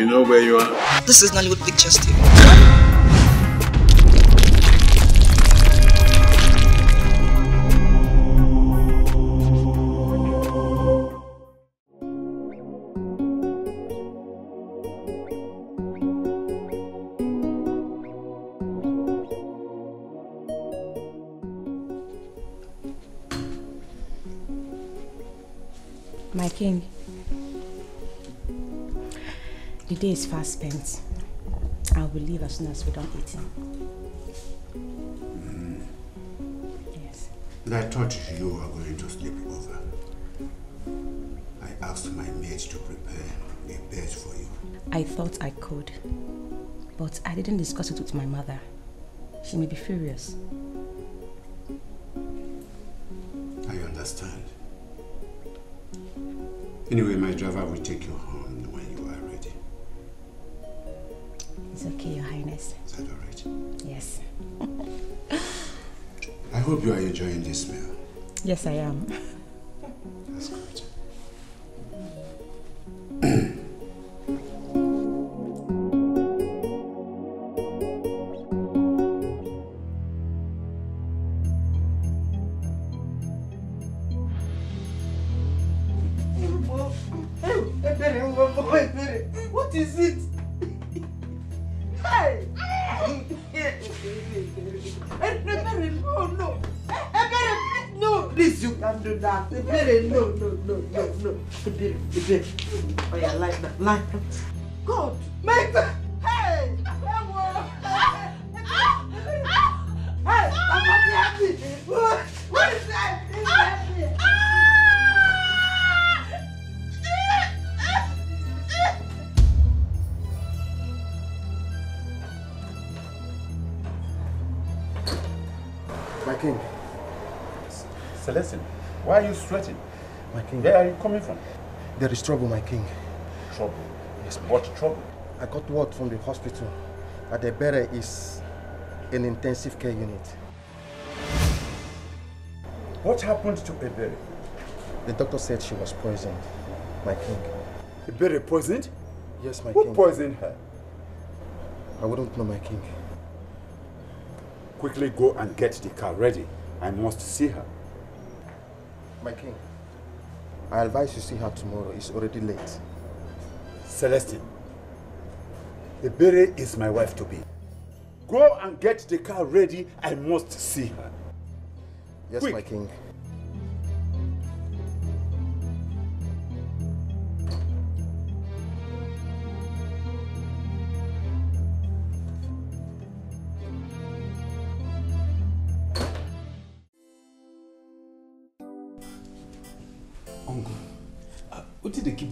You know where you are? This is Nollywood Pictures TV. My king. The day is fast spent. I will leave as soon as we don't eat. Yes. I thought you were going to sleep over. I asked my maid to prepare a bed for you. I thought I could, but I didn't discuss it with my mother. She may be furious. I understand. Anyway, my driver will take you home. It's okay, Your Highness. Is that alright? Yes. I hope you are enjoying this meal. Yes, I am. That's good. What is it? Hey! Ebere, no, no! Ebere, no! Please, you can't do that! Ebere, no, no, no, no, no! Ebere, Ebere! Oh yeah, like that, like that! God! Make that! Hey! Hey! I'm not happy! What is that? It's happy! King. Celestine, why are you sweating? My king. Where are you coming from? There is trouble, my king. Trouble? Yes, what trouble? I got word from the hospital that Ebere is an intensive care unit. What happened to Ebere? The doctor said she was poisoned, my king. Ebere poisoned? Yes, my king. Who poisoned her? I wouldn't know, my king. Quickly go and get the car ready. I must see her. My king, I advise you see her tomorrow. It's already late. Celestine, Ebere is my wife to be. Go and get the car ready. I must see her. Yes, quick. My king.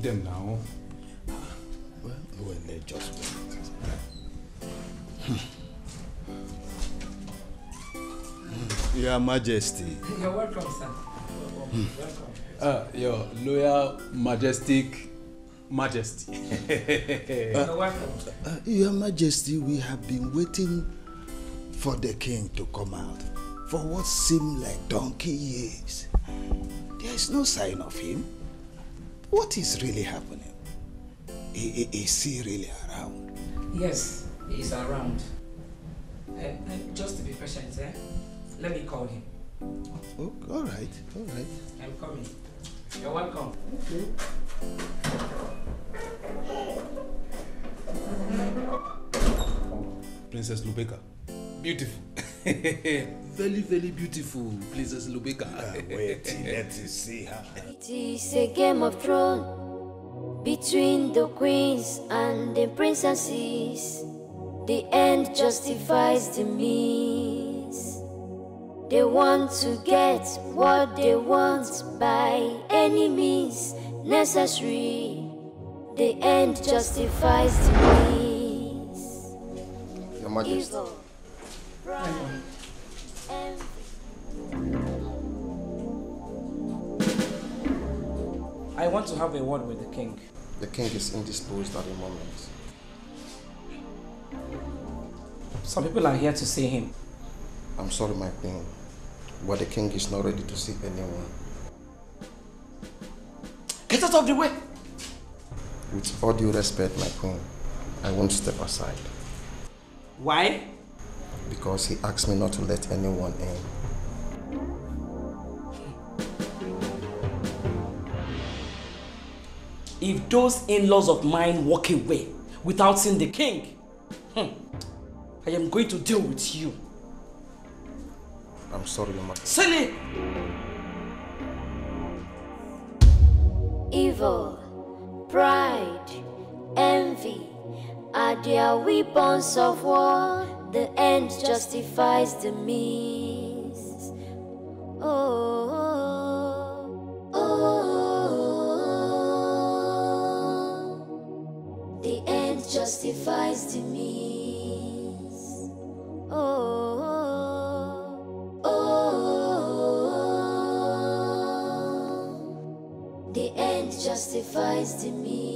Them now. Well, they just went. Your Majesty. You're welcome, sir. Welcome. Your loyal, majestic Majesty. You're welcome, sir. Your Majesty, we have been waiting for the king to come out for what seemed like donkey years. There is no sign of him. What is really happening? Is he really around? Yes, he is around. Just to be patient, sir. Let me call him. Oh, all right, all right. I'm coming. You're welcome. Okay. Princess Lubeka. Beautiful. Very, very beautiful, Princess Lubeka. Wait, let us see her. It is a game of thrones between the queens and the princesses. The end justifies the means. They want to get what they want by any means necessary. The end justifies the means. Your Majesty. Evil. I want to have a word with the king. The king is indisposed at the moment. Some people are here to see him. I'm sorry, my queen, but the king is not ready to see anyone. Get out of the way! With all due respect, my queen, I won't step aside. Why? Because he asked me not to let anyone in. If those in-laws of mine walk away without seeing the king, I am going to deal with you. I'm sorry, Mama. Silly! Evil, pride, envy are their weapons of war. The end justifies the means. Oh, oh, oh. The end justifies the means. Oh, oh, oh. The end justifies the means.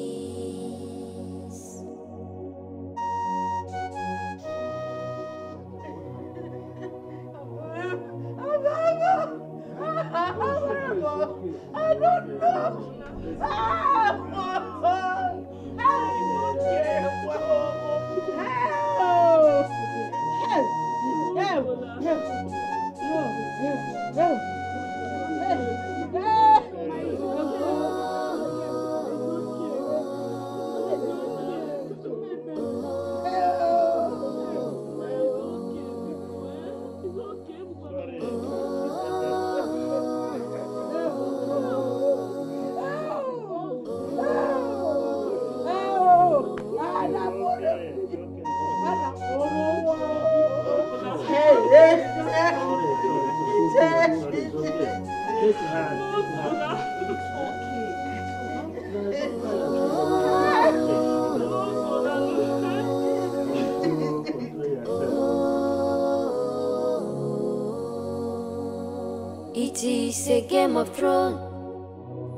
Of throne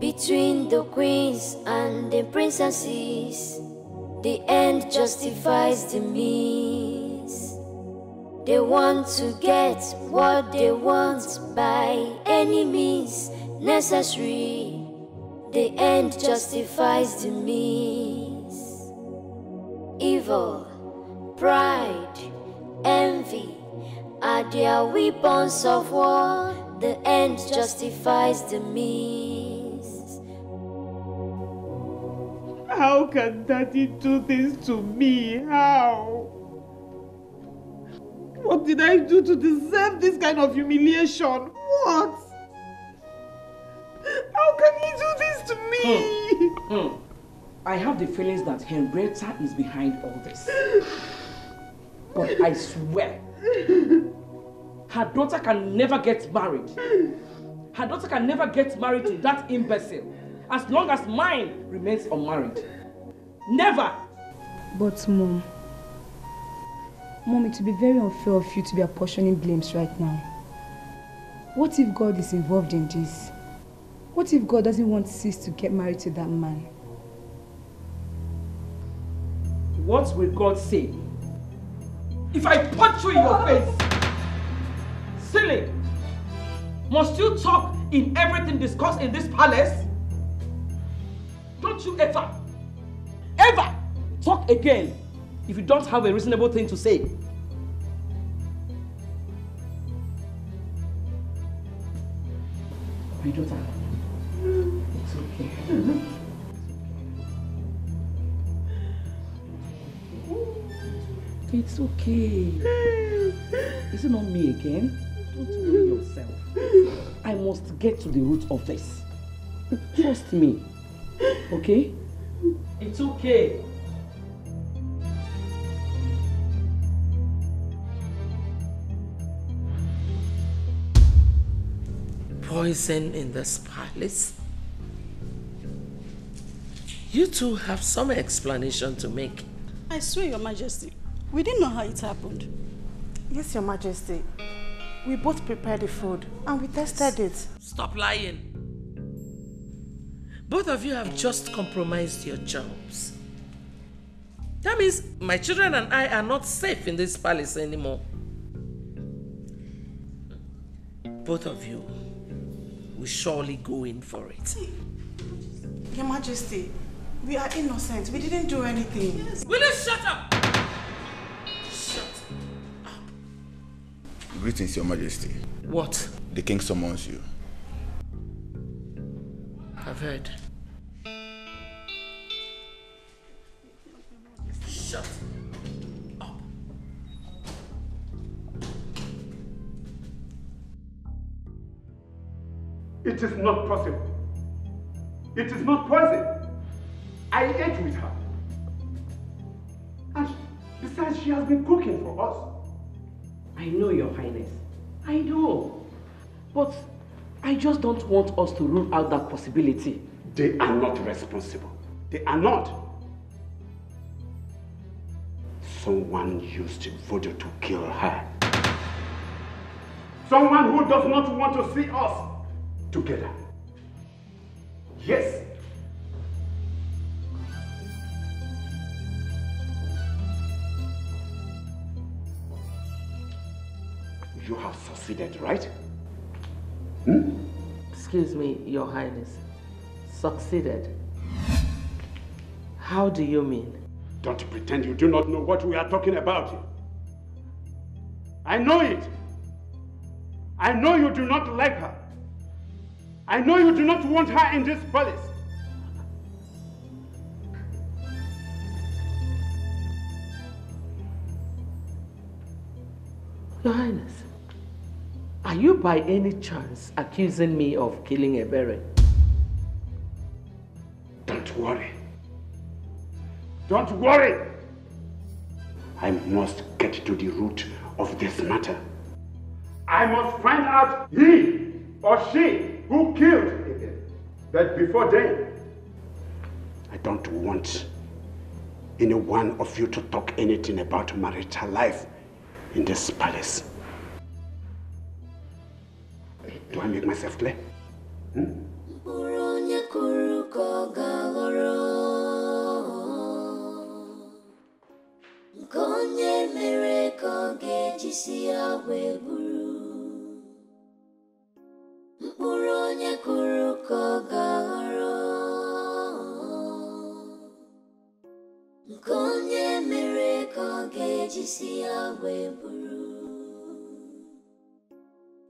between the queens and the princesses, the end justifies the means. They want to get what they want by any means necessary. The end justifies the means. Evil, pride, envy are their weapons of war. The end justifies the means. How can Daddy do this to me? How? What did I do to deserve this kind of humiliation? What? How can he do this to me? I have the feelings that Henrietta is behind all this. But I swear, her daughter can never get married. Her daughter can never get married to that imbecile as long as mine remains unmarried. Never! But Mom, it would be very unfair of you to be apportioning blames right now. What if God is involved in this? What if God doesn't want sis to get married to that man? What will God say if I punch you in your face? Silly! Must you talk in everything discussed in this palace? Don't you ever, ever talk again if you don't have a reasonable thing to say. My daughter, it's okay. It's okay. Is it not me again? Don't worry yourself. I must get to the root of this. Trust me. Okay? It's okay. Poison in this palace? You two have some explanation to make. I swear, Your Majesty, we didn't know how it happened. Yes, Your Majesty. We both prepared the food and we tested it. Stop lying. Both of you have just compromised your jobs. That means my children and I are not safe in this palace anymore. Both of you will surely go in for it. Your Majesty, We are innocent. We didn't do anything. Yes. Will you shut up? Shut up. Greetings, Your Majesty. What? The king summons you. I've heard. Shut up. It is not possible. It is not possible. I ate with her. And besides, she has been cooking for us. I know, Your Highness. I do. But I just don't want us to rule out that possibility. They are not responsible. They are not. Someone used voodoo to kill her. Someone who does not want to see us together. Yes. You have succeeded, right? Hmm? Excuse me, Your Highness. Succeeded? How do you mean? Don't pretend you do not know what we are talking about here. I know it. I know you do not like her. I know you do not want her in this palace. Your Highness, are you by any chance accusing me of killing Ebere? Don't worry. Don't worry. I must get to the root of this matter. I must find out he or she who killed Ebere. But before then, I don't want any one of you to talk anything about marital life in this palace. Do I make myself clear? Hmm?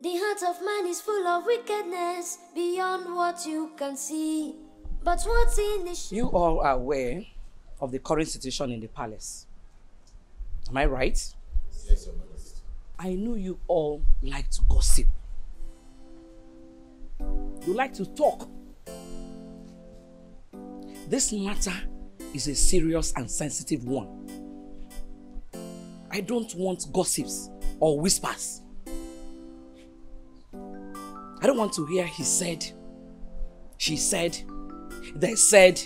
The heart of man is full of wickedness beyond what you can see. But what's in the... You all are aware of the current situation in the palace. Am I right? Yes, Your Majesty. I know you all like to gossip. You like to talk. This matter is a serious and sensitive one. I don't want gossips or whispers. I don't want to hear he said, she said, they said,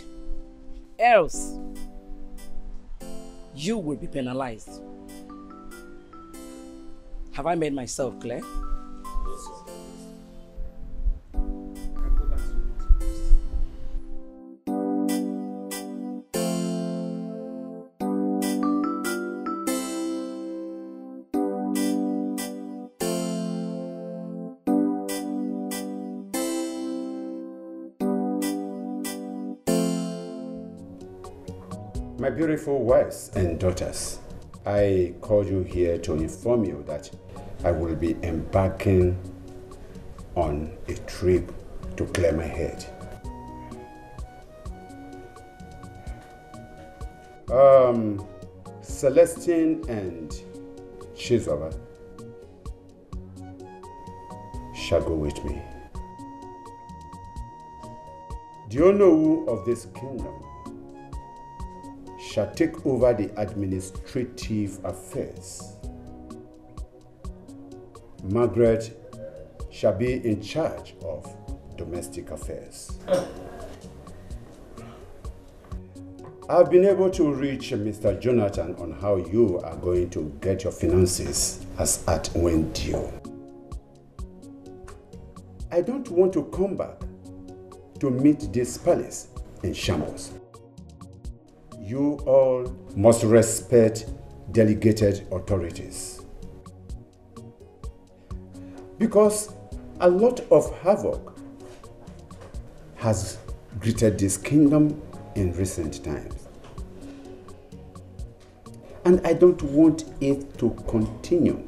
else you will be penalized. Have I made myself clear? Yes, sir. My beautiful wives and daughters, I called you here to inform you that I will be embarking on a trip to clear my head. Celestine and Chizoba shall go with me. Do you know who of this kingdom shall take over the administrative affairs? Margaret shall be in charge of domestic affairs. I've been able to reach Mr. Jonathan on how you are going to get your finances as at when due. I don't want to come back to meet this palace in shambles. You all must respect delegated authorities, because a lot of havoc has greeted this kingdom in recent times. And I don't want it to continue.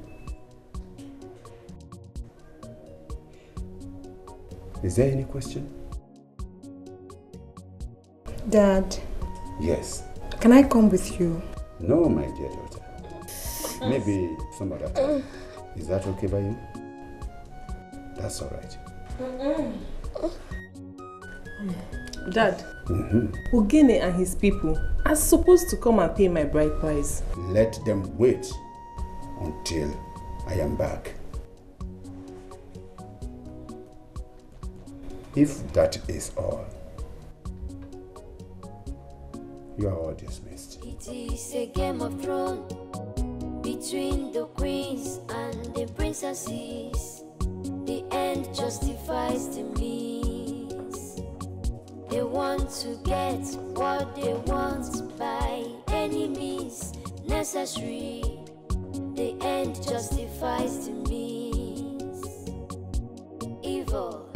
Is there any question? Dad. Yes. Can I come with you? No, my dear daughter. Maybe some other time. Is that okay by you? That's all right. Dad, Ogene and his people are supposed to come and pay my bride price. Let them wait until I am back. If that is all, you are all dismissed. It is a game of thrones between the queens and the princesses. The end justifies the means. They want to get what they want by any means necessary. The end justifies the means. Evil.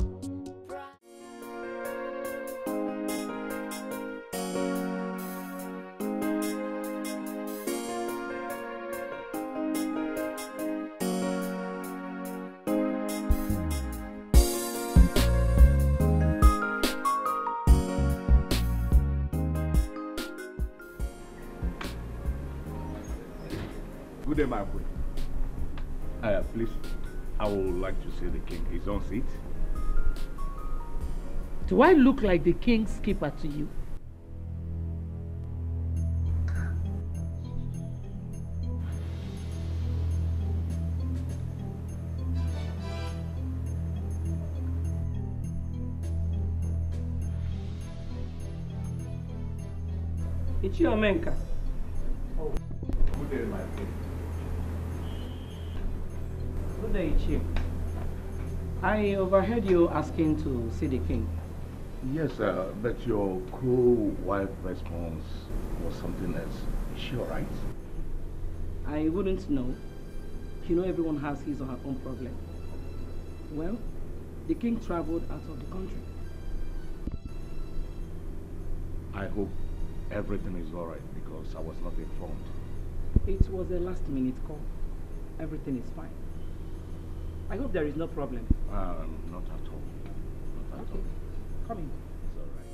Please, I would like to see the king. His own seat. Do I look like the king's keeper to you? It's your menka. Oh, who did my king? I overheard you asking to see the king. Yes, but your cruel wife response was something else. Is she all right? I wouldn't know. You know, everyone has his or her own problem. Well, the king traveled out of the country. I hope everything is all right because I was not informed. It was a last-minute call. Everything is fine. I hope there is no problem. Not at all. Not at all. Come in. It's all right.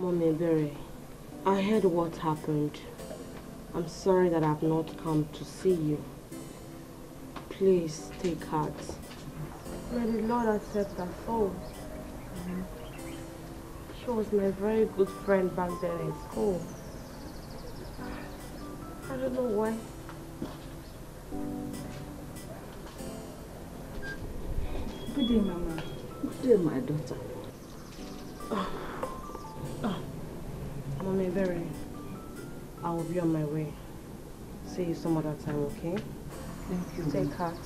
Mommy Ebere, I heard what happened. I'm sorry that I've not come to see you. Please take heart. May the Lord accept her soul. She was my very good friend back then in school. I don't know why. Good day, Mama. Good day, my daughter. Mommy Ebere, I will be on my way. See you some other time, okay? Thank you. Take heart.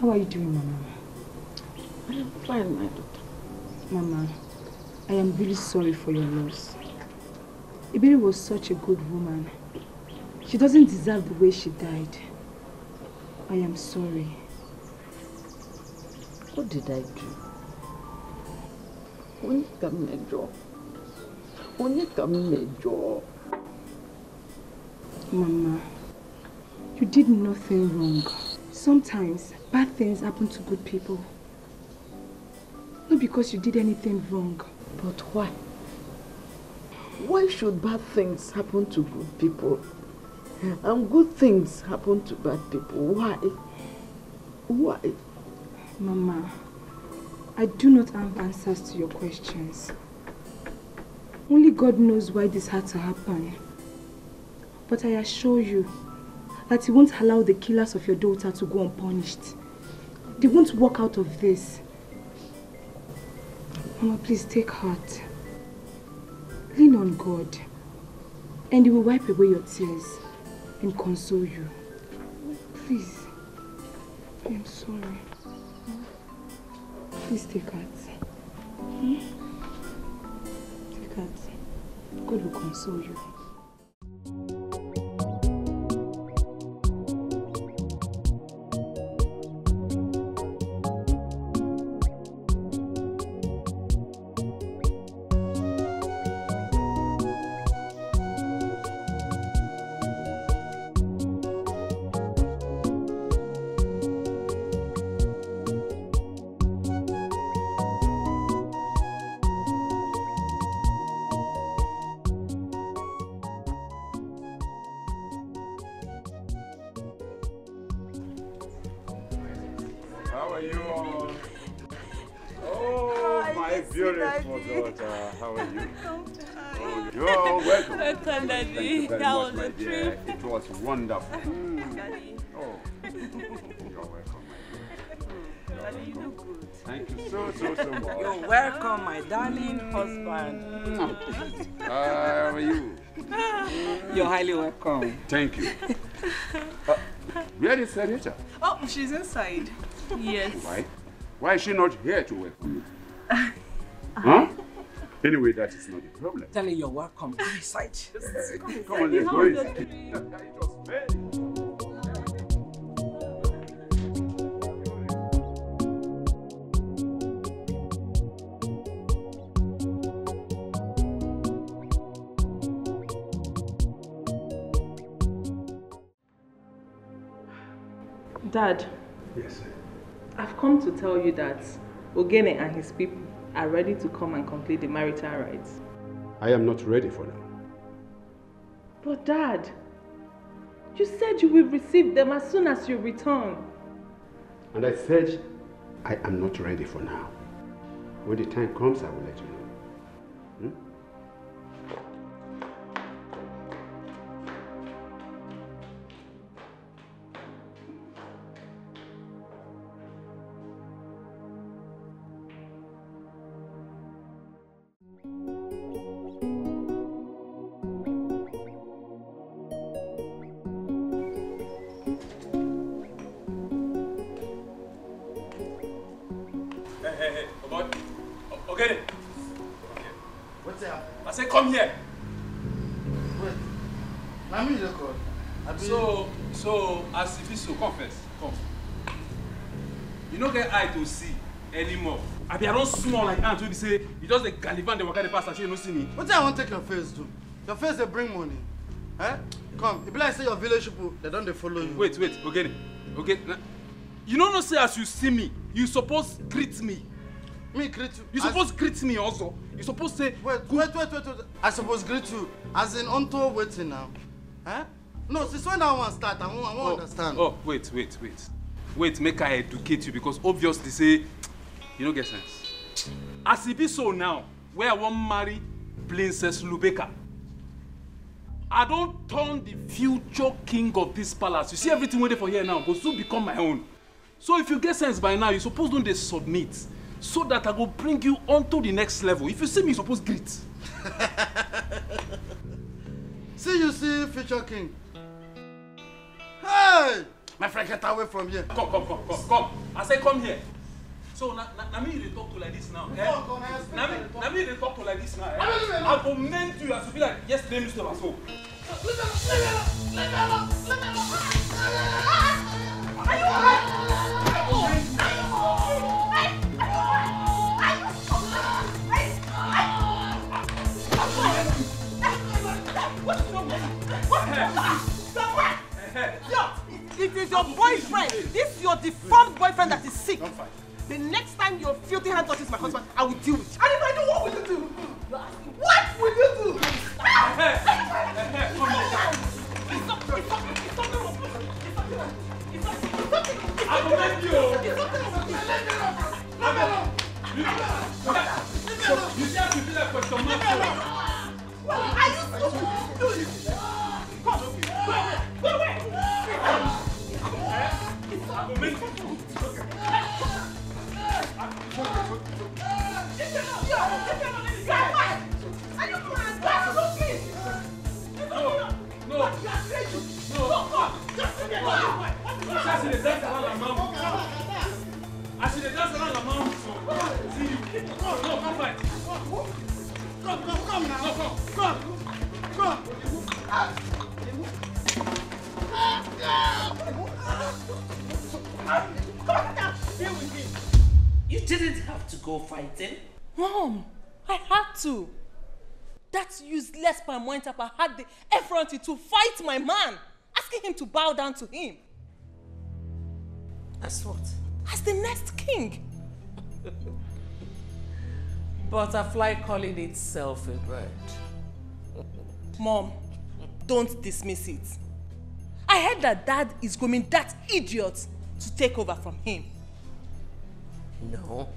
How are you doing, Mama? I am fine, my daughter. Mama, I am really sorry for your loss. Ebere was such a good woman. She doesn't deserve the way she died. I am sorry. What did I do? Onika Major. Mama, you did nothing wrong. Sometimes bad things happen to good people. Not because you did anything wrong. But why? Why should bad things happen to good people? And good things happen to bad people. Why? Why? Mama, I do not have answers to your questions. Only God knows why this had to happen. But I assure you, that he won't allow the killers of your daughter to go unpunished. They won't walk out of this. Mama, please take heart. Lean on God, and he will wipe away your tears and console you. Please, I am sorry. Please take heart. Take heart. God will console you. Wonderful. Daddy. Oh, you're welcome. Daddy, you look good. Thank you so much. You're welcome, my darling husband. How are you? You're highly welcome. Thank you. Where is Henrietta? Oh, she's inside. Yes. Why? Why is she not here to welcome you? Huh? Anyway, that is not the problem. Tell her you're welcome. Inside. Come on, let's go. Hey. Dad. Yes. I've come to tell you that Ogene and his people are ready to come and complete the marital rites. I am not ready for them. But Dad, you said you will receive them as soon as you return. And I said, I am not ready for now. When the time comes, I will let you know. Small like aunt will be say, you just the Galivan, they were going to pass, and she don't see me. What do I want to take your face to? Your face they bring money. Eh? Come, if I say your village people, they don't they follow you. Wait, wait, Ogene. Okay. You don't know, say as you see me, you suppose greet me. Me greet you. You suppose greet me also. You suppose say wait. I suppose greet you. As in unto waiting now. Eh? No, since when I want to start, I won't understand. Oh, wait, make I educate you because obviously say you don't get sense. As it be so now, where I want to marry Princess Lubeka. I don't turn the future king of this palace. You see everything waiting for here now, but soon become my own. So if you get sense by now, you suppose don't they submit so that I will bring you on to the next level. If you see me, you suppose greet. See you see future king. Hey! My friend, get away from here. Come. I say come here. So now me they talk to like this now. Now me they talk to like this now. I commend you as to be like yesterday, Mr. Basso. Are you alright? It is your boyfriend. This is your deformed boyfriend that is sick. The next time your filthy hand touches my husband, I will deal with you. And if I do, what will you do? What will you do? It's something. I will let you. Let me know. You see how you feel like question mark. I used to do this. You didn't have to go fighting. Mom, I had to. That useless Pamointapa had the effrontery to fight my man, asking him to bow down to him. As what? As the next king. Butterfly calling itself a bird. Mom, don't dismiss it. I heard that Dad is grooming that idiot to take over from him. No.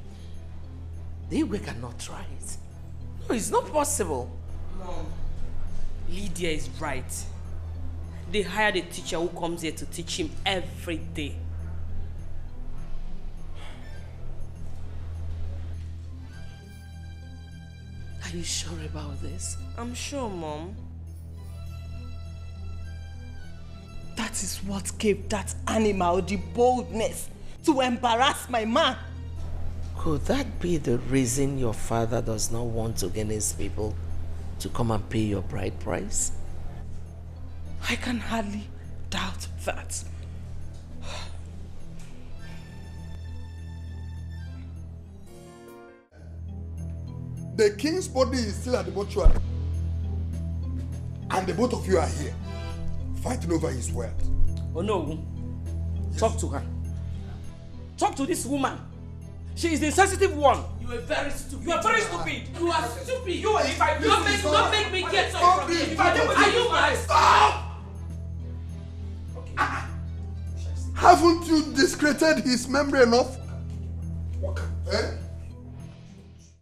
We cannot try it. No, it's not possible. Mom, Lydia is right. They hired a teacher who comes here to teach him every day. Are you sure about this? I'm sure, Mom. That is what gave that animal the boldness to embarrass my man. Could that be the reason your father does not want Ogene's people to come and pay your bride price? I can hardly doubt that. The king's body is still at the mortuary. And the both of you are here, fighting over his wealth. Oh no. Yes. Talk to her. Talk to this woman. She is the insensitive one. You are very stupid. You are very stupid. You are stupid. Don't make me get something from you. Are you mad? Stop! Okay. Haven't you discredited his memory enough? Walker. Eh?